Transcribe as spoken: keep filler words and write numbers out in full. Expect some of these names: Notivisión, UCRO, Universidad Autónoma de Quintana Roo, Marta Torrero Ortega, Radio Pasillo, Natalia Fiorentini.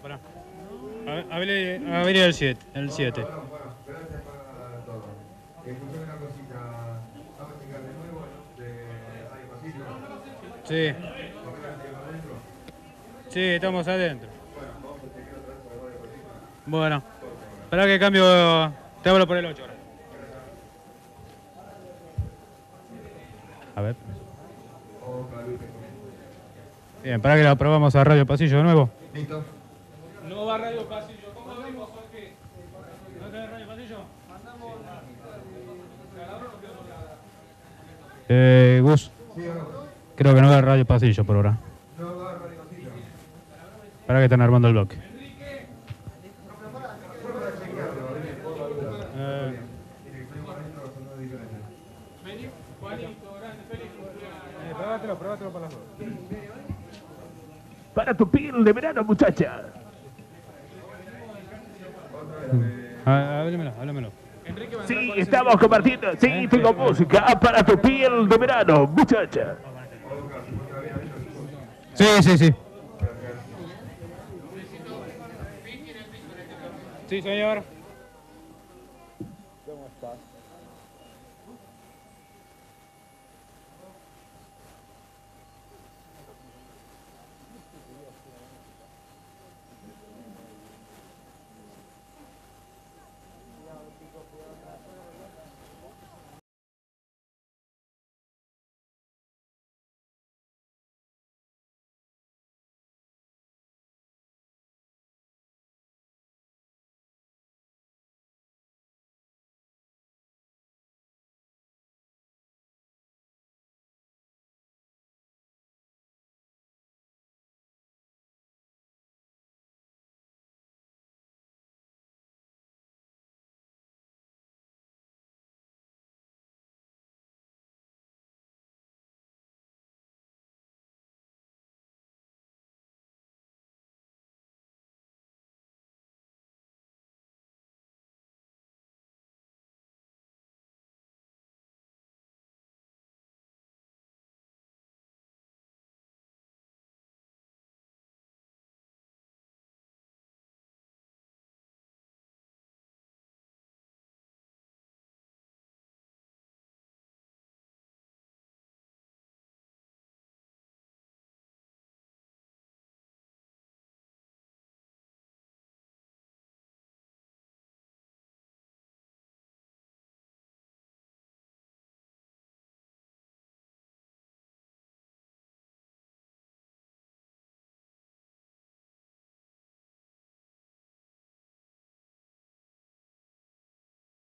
Pablo, pará. A ver, a ver el siete. El siete. Bueno, bueno, bueno, gracias para todos. Escuchame una cosita. Vamos a llegar de nuevo de Radio Pasillo. Sí. Sí, estamos adentro. Bueno, espera que cambio. Te hablo por el ocho. A ver. Bien, para que lo probamos a Radio Pasillo de nuevo. Listo. No va Radio Pasillo. ¿Cómo abrimos o qué? ¿No tenés Radio Pasillo? Mandamos la... Eh, Gus. Creo que no va Radio Pasillo por ahora. Para que están armando el bloque. Eh. Eh, probátelo, probátelo para las dos. Para tu piel de verano, muchacha. Ah, háblemelo, háblemelo. Sí, estamos compartiendo. Sí, tengo música para tu piel de verano, muchacha. Sí, sí, sí. Sí, señor. ¿Cómo estás?